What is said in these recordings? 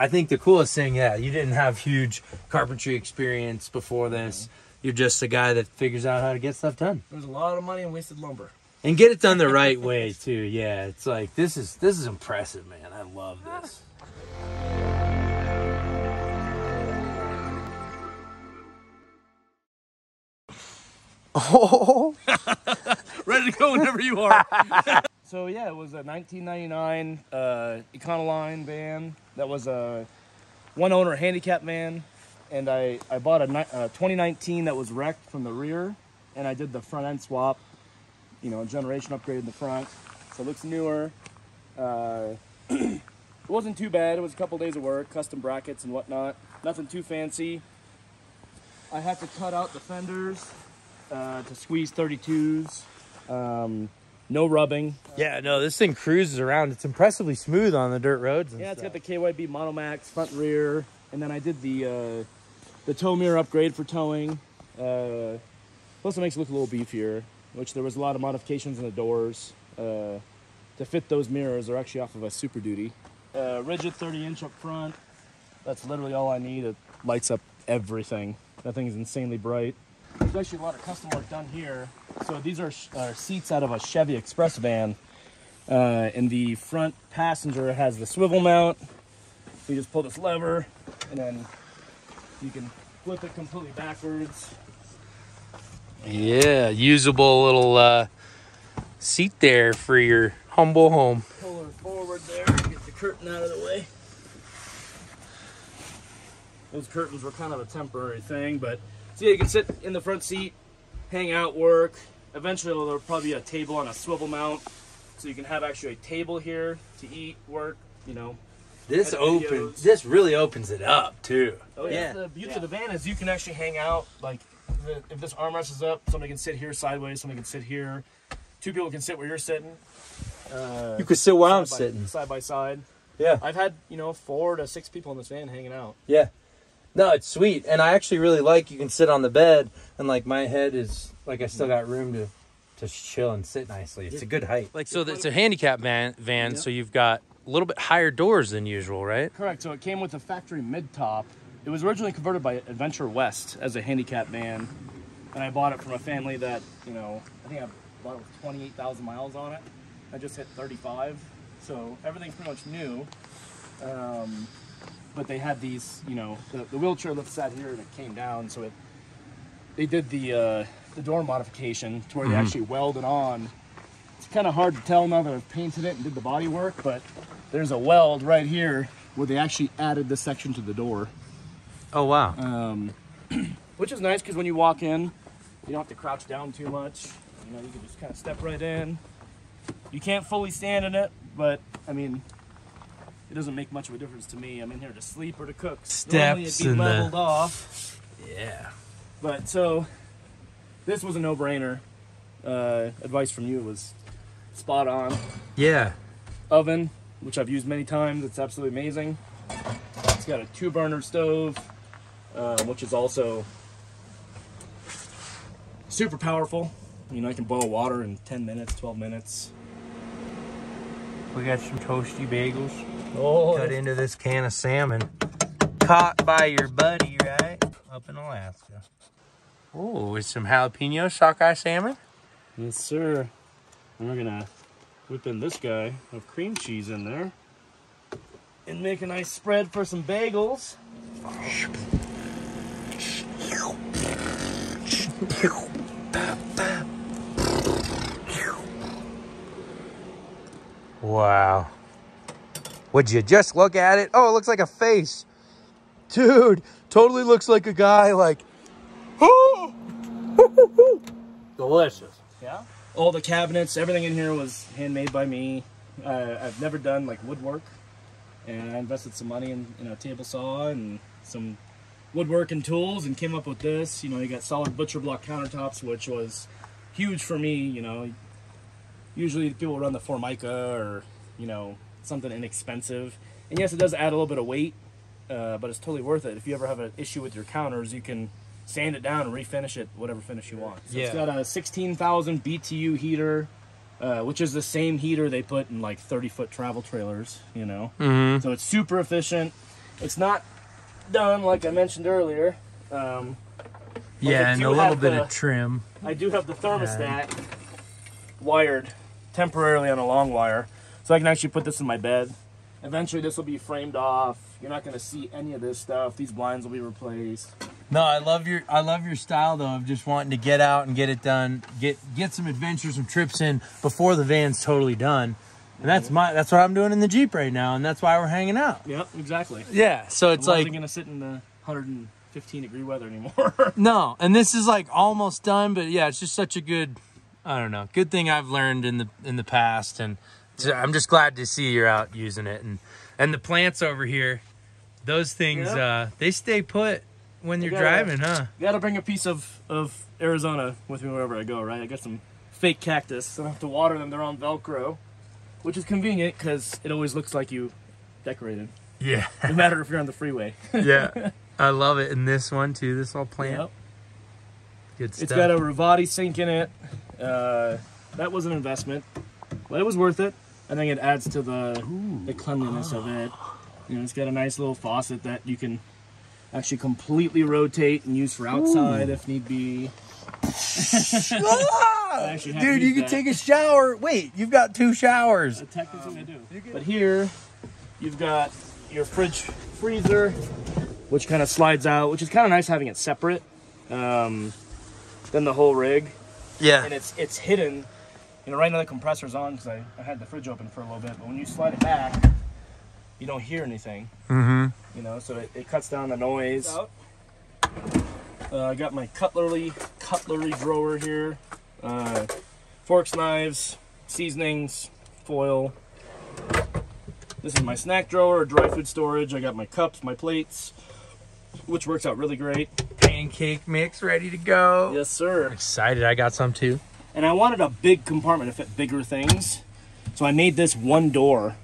I think the coolest thing, yeah, you didn't have huge carpentry experience before this. You're just a guy that figures out how to get stuff done. There's a lot of money in wasted lumber. And get it done the right way too. Yeah, it's like this is impressive, man. I love this. Oh, ready to go whenever you are. So yeah, it was a 1999 Econoline van. That was a one owner handicap van, and I bought a 2019 that was wrecked from the rear, and I did the front end swap. You know, a generation upgrade in the front, so it looks newer. It wasn't too bad. It was a couple days of work, custom brackets and whatnot. Nothing too fancy. I had to cut out the fenders to squeeze 32s. No rubbing. Yeah, no, this thing cruises around. It's impressively smooth on the dirt roads. And yeah, it's got the KYB Monomax front and rear, and then I did the tow mirror upgrade for towing. Also makes it look a little beefier. Which there was a lot of modifications in the doors to fit those mirrors. They're actually off of a Super Duty. Rigid 30-inch up front. That's literally all I need. It lights up everything. That thing is insanely bright. There's actually a lot of custom work done here. So these are seats out of a Chevy Express van. And the front passenger has the swivel mount. So you just pull this lever, and then you can flip it completely backwards. Yeah, usable little seat there for your humble home. Pull her forward there, get the curtain out of the way. Those curtains were kind of a temporary thing, but so yeah, you can sit in the front seat, hang out, work. Eventually there'll probably be a table on a swivel mount, so you can have actually a table here to eat, work, you know. This opens, this really opens it up too. Oh yeah, yeah. The beauty of the van is you can actually hang out, like, if this armrest is up, somebody can sit here sideways, somebody can sit here. Two people can sit where you're sitting. You could sit where I'm sitting. Side by side. Yeah. I've had, you know, 4 to 6 people in this van hanging out. Yeah. No, it's sweet. And I actually really like, you can sit on the bed, and like my head is, like, I still got room to just chill and sit nicely. It's a good height. Like, so it's a handicap van, so you've got a little bit higher doors than usual, right? Correct. So it came with a factory mid-top. It was originally converted by Adventure West as a handicap van, and I bought it from a family that, you know, I think I bought it with 28,000 miles on it. I just hit 35, so everything's pretty much new. But they had these, you know, the wheelchair lift sat here and it came down, so they did the door modification to where they actually welded on. It's kind of hard to tell now that I've painted it and did the body work, but there's a weld right here where they actually added this section to the door. Oh, wow. Which is nice, because when you walk in, you don't have to crouch down too much. You know, you can just kind of step right in. You can't fully stand in it, but, I mean, it doesn't make much of a difference to me. I'm in here to sleep or to cook. Steps and leveled off. Yeah. But, so, this was a no-brainer. Advice from you was spot on. Yeah. Oven, which I've used many times. It's absolutely amazing. It's got a 2-burner stove. Which is also super powerful. You know, I can boil water in 10 minutes, 12 minutes. We got some toasty bagels. Oh, cut into this can of salmon. Caught by your buddy, right? Up in Alaska. Oh, with some jalapeno sockeye salmon? Yes, sir. And we're gonna whip in this guy of cream cheese in there. And make a nice spread for some bagels. Wow. Would you just look at it? Oh, it looks like a face. Dude, totally looks like a guy, like, oh! Delicious. Yeah? All the cabinets, everything in here was handmade by me. I've never done, like, woodwork. And I invested some money in a table saw and some woodworking tools and came up with this. You know, you got solid butcher block countertops, which was huge for me. You know, usually people run the Formica or, you know, something inexpensive. And yes, it does add a little bit of weight, but it's totally worth it. If you ever have an issue with your counters, you can sand it down and refinish it, whatever finish you want. So yeah. It's got a 16,000 BTU heater. Which is the same heater they put in, like, 30-foot travel trailers, you know? So it's super efficient. It's not done like I mentioned earlier. Yeah, and a little bit of trim. I do have the thermostat wired temporarily on a long wire, so I can actually put this in my bed. Eventually this will be framed off. You're not going to see any of this stuff. These blinds will be replaced. No, I love your style though, of just wanting to get out and get it done, get some adventures, some trips in before the van's totally done. And that's what I'm doing in the Jeep right now, and that's why we're hanging out. Yep, exactly. Yeah, so it's like, I'm not going to sit in the 115-degree weather anymore. No, and this is like almost done, but yeah, it's just such a good, I don't know, good thing I've learned in the past, and I'm just glad to see you're out using it, and the plants over here, those things, they stay put when you're driving, huh? You gotta bring a piece of Arizona with me wherever I go, right? I got some fake cactus, so I don't have to water them. They're on Velcro, which is convenient because it always looks like you decorated. Yeah. No matter if you're on the freeway. Yeah, I love it. And this one too, this all plant. Yep. Good stuff. It's got a Ruvati sink in it. That was an investment, but it was worth it. I think it adds to the cleanliness of it. You know, it's got a nice little faucet that you can actually completely rotate and use for outside if need be. Dude, you can take a shower. Wait, you've got two showers. Technically I do. But here, you've got your fridge freezer, which kind of slides out, which is kind of nice having it separate than the whole rig. Yeah. And it's hidden. You know, right now the compressor's on because I had the fridge open for a little bit, but when you slide it back, you don't hear anything. Mm-hmm. You know, so it cuts down the noise. I got my cutlery drawer here. Forks, knives, seasonings, foil. This is my snack drawer, dry food storage. I got my cups, my plates, which works out really great. Pancake mix ready to go. Yes, sir. I'm excited. I got some too. And I wanted a big compartment to fit bigger things, so I made this one door.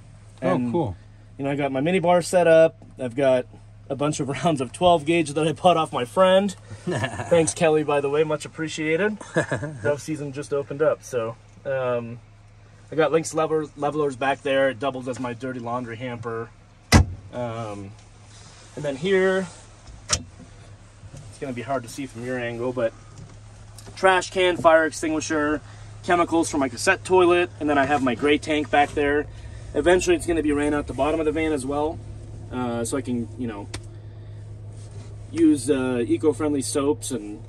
And, oh, cool. You know, I got my mini bar set up. I've got a bunch of rounds of 12 gauge that I bought off my friend. Thanks, Kelly, by the way. Much appreciated. Dove season just opened up, so I got Lynx levelers back there. It doubles as my dirty laundry hamper. And then here, it's going to be hard to see from your angle, but trash can, fire extinguisher, chemicals for my cassette toilet, and then I have my gray tank back there. Eventually it's going to be ran out the bottom of the van as well, so I can, you know, use eco-friendly soaps and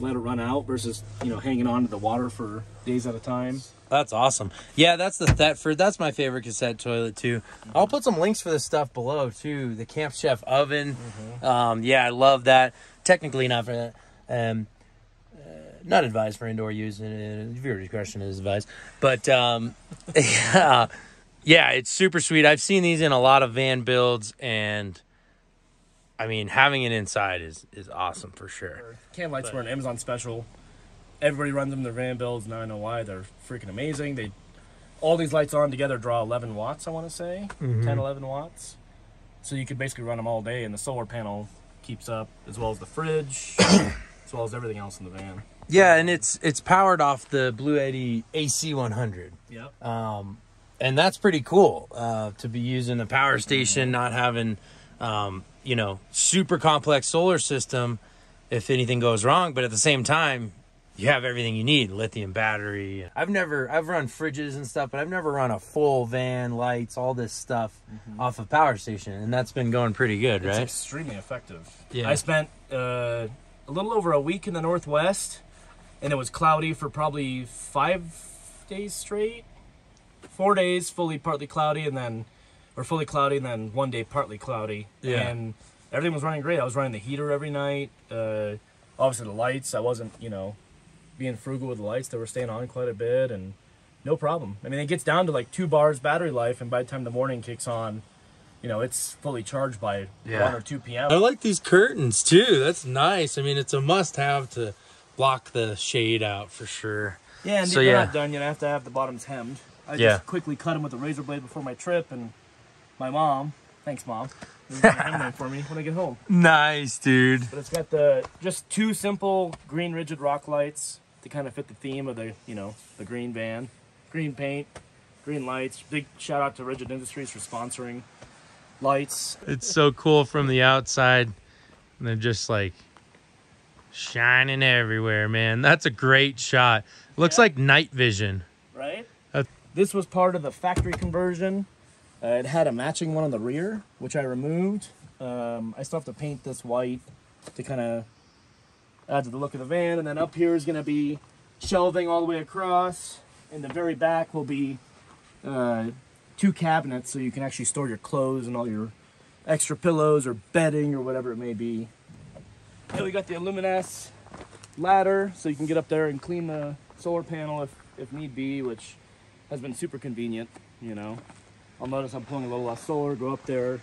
let it run out versus, you know, hanging on to the water for days at a time. That's awesome. Yeah, that's the Thetford. That's my favorite cassette toilet too. I'll put some links for this stuff below too. The Camp Chef oven. Yeah, I love that. Technically not for that. Not advised for indoor use, and viewer discretion is advised. But yeah, it's super sweet. I've seen these in a lot of van builds, and I mean, having it inside is awesome for sure. Cam lights were an Amazon special. Everybody runs them in their van builds, and I know why. They're freaking amazing. They all these lights on together draw 11 watts, I want to say, 10, 11 watts. So you could basically run them all day, and the solar panel keeps up, as well as the fridge, as well as everything else in the van. Yeah, and it's powered off the Blue Eddy AC 100. Yep. And that's pretty cool to be using a power station, not having, you know, super complex solar system if anything goes wrong. But at the same time, you have everything you need, lithium battery. I've run fridges and stuff, but I've never run a full van, lights, all this stuff off a power station. And that's been going pretty good, right? It's extremely effective. Yeah. I spent a little over a week in the Northwest. And it was cloudy for probably 5 days straight. 4 days partly cloudy, and then, or fully cloudy, and then 1 day partly cloudy. Yeah. And everything was running great. I was running the heater every night. Obviously the lights, I wasn't, you know, being frugal with the lights. They were staying on quite a bit, and no problem. I mean, it gets down to like 2 bars battery life, and by the time the morning kicks on, you know, it's fully charged by 1 or 2 p.m. I like these curtains too. That's nice. I mean, it's a must-have to block the shade out for sure. Yeah, and so, they're not done yet. I have to have the bottoms hemmed. I just quickly cut them with a razor blade before my trip, and my mom, thanks Mom, is gonna hem them for me when I get home. Nice, dude. But it's got the just 2 simple green rigid rock lights to kind of fit the theme of the, you know, the green van, green paint, green lights. Big shout out to Rigid Industries for sponsoring. lights. It's so cool from the outside, and they're just like shining everywhere, man. That's a great shot. Looks like night vision, right? This was part of the factory conversion. It had a matching one on the rear, which I removed. I still have to paint this white to kind of add to the look of the van. And then up here is going to be shelving all the way across. In the very back will be two cabinets, so you can actually store your clothes and all your extra pillows or bedding or whatever it may be. Then we got the Aluminess ladder, so you can get up there and clean the solar panel if need be, which has been super convenient, you know. I'll notice I'm pulling a little less solar, go up there,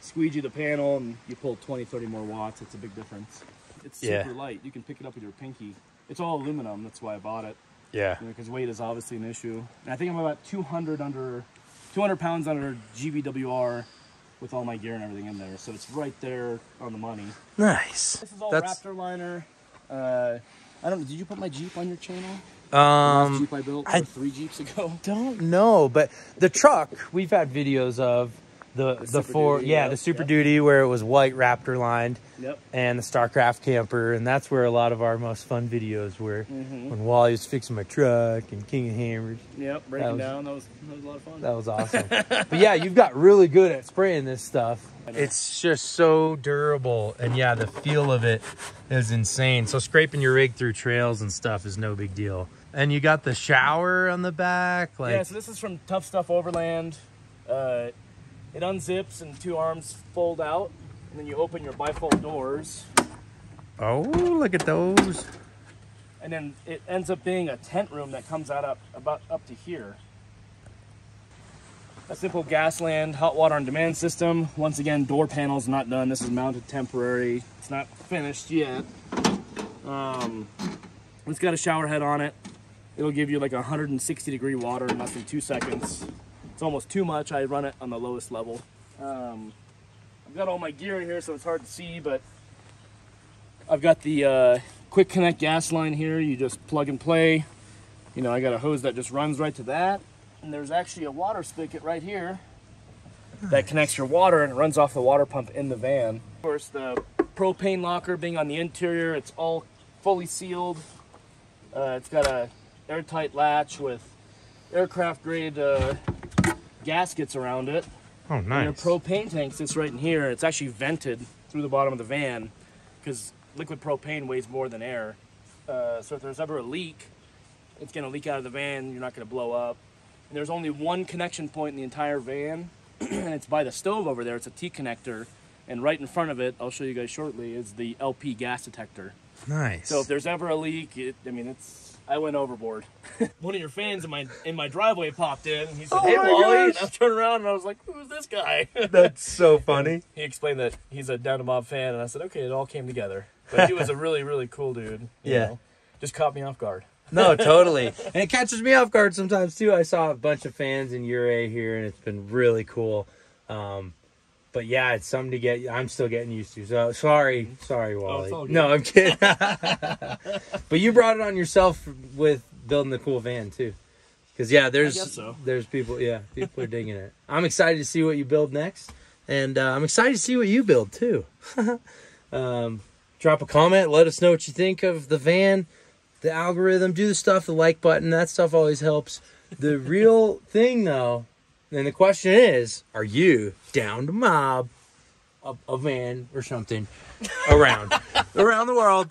squeegee the panel, and you pull 20–30 more watts. It's a big difference. It's super light. You can pick it up with your pinky. It's all aluminum. That's why I bought it. Yeah. Because weight is obviously an issue. And I think I'm about 200 pounds under GVWR with all my gear and everything in there. So it's right there on the money. Nice. This is all Raptor liner. I don't know. Did you put my Jeep on your channel? The last Jeep I built three Jeeps ago. Don't know, but the truck we've had videos of. The four, the Super Duty where it was white Raptor lined, and the Starcraft camper, and that's where a lot of our most fun videos were. When Wally was fixing my truck and King of Hammers. Yep, breaking down. That was a lot of fun. That was awesome. But yeah, you've got really good at spraying this stuff. It's just so durable, and yeah, the feel of it is insane. So scraping your rig through trails and stuff is no big deal. And you got the shower on the back. Like, yeah, so this is from Tough Stuff Overland. It unzips and two arms fold out, and then you open your bifold doors. Oh, look at those. And then it ends up being a tent room that comes out up to here. A simple Gasland hot water on demand system. Once again, door panel's not done. This is mounted temporary. It's not finished yet. It's got a shower head on it. It'll give you like 160-degree water in less than 2 seconds. It's almost too much. I run it on the lowest level. I've got all my gear in here, so it's hard to see, but I've got the quick connect gas line here. You just plug and play. You know, I got a hose that just runs right to that. And there's actually a water spigot right here that connects your water and runs off the water pump in the van. Of course, the propane locker being on the interior, it's all fully sealed. It's got a airtight latch with aircraft grade gaskets around it. Oh, nice. And your propane tank sits right in here. It's actually vented through the bottom of the van because liquid propane weighs more than air. So if there's ever a leak, it's going to leak out of the van. You're not going to blow up. And there's only one connection point in the entire van, and it's by the stove over there. It's a T-connector, and right in front of it, I'll show you guys shortly, is the LP gas detector. Nice. So if there's ever a leak, I went overboard. One of your fans in my driveway popped in. He said, "Hey, Wally." And I turned around and I was like, "Who's this guy?" That's so funny. And he explained that he's a Down to Mob fan, and I said, "Okay, it all came together." But he was a really, really cool dude. You know, just caught me off guard. No, totally. And it catches me off guard sometimes too. I saw a bunch of fans in Uray here, and it's been really cool. But yeah, it's something to get. I'm still getting used to. So sorry, Wally. Oh, no, I'm kidding. But you brought it on yourself with building the cool van too, because yeah, there's people. Yeah, people are digging it. I'm excited to see what you build next, and I'm excited to see what you build too. Drop a comment. Let us know what you think of the van, the algorithm. Do the stuff. The like button. That stuff always helps. The real thing though. And the question is, are you down to mob a van or something around the world?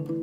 Woo!